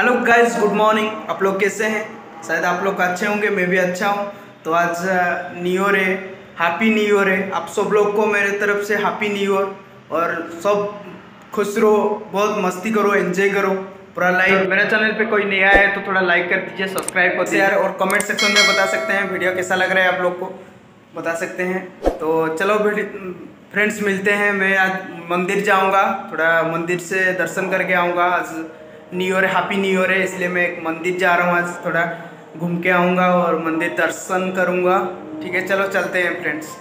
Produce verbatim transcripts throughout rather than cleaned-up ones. Hello guys, good morning. आप लोग कैसे हैं? शायद आप लोग अच्छे होंगे, मैं भी अच्छा हूं। तो आज न्यू ईयर है, हैप्पी न्यू ईयर है। आप सब लोग को मेरे तरफ से हैप्पी न्यू ईयर, और सब खुश रहो, बहुत मस्ती करो, एंजॉय करो पूरा लाइफ। तो मेरे चैनल पे कोई नया है तो थोड़ा लाइक कर दीजिए, सब्सक्राइब कर दीजिए और कमेंट सेक्शन में बता सकते हैं वीडियो कैसा लग रहा है, आप लोग को बता सकते हैं। तो चलो फ्रेंड्स मिलते हैं। मैं आज मंदिर जाऊँगा, थोड़ा मंदिर से दर्शन करके आऊँगा। आज new year, happy new year है, इसलिए मैं एक मंदिर जा रहा हूँ। आज थोड़ा घूम के आऊँगा और मंदिर दर्शन करूँगा। ठीक है, चलो चलते हैं फ्रेंड्स।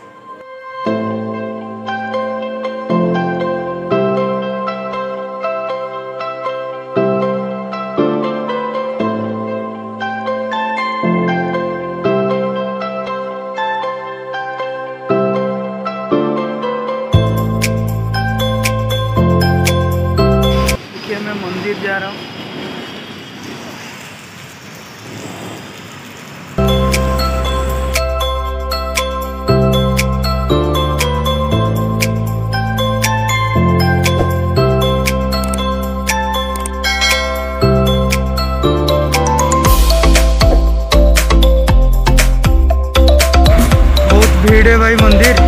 जा रहा हूँ। बहुत भीड़ है भाई मंदिर।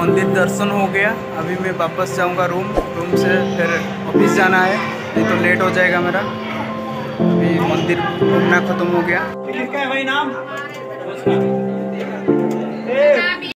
मंदिर दर्शन हो गया, अभी मैं वापस जाऊंगा रूम रूम से फिर ऑफिस जाना है, नहीं तो लेट हो जाएगा मेरा। अभी मंदिर घूमना खत्म हो गया।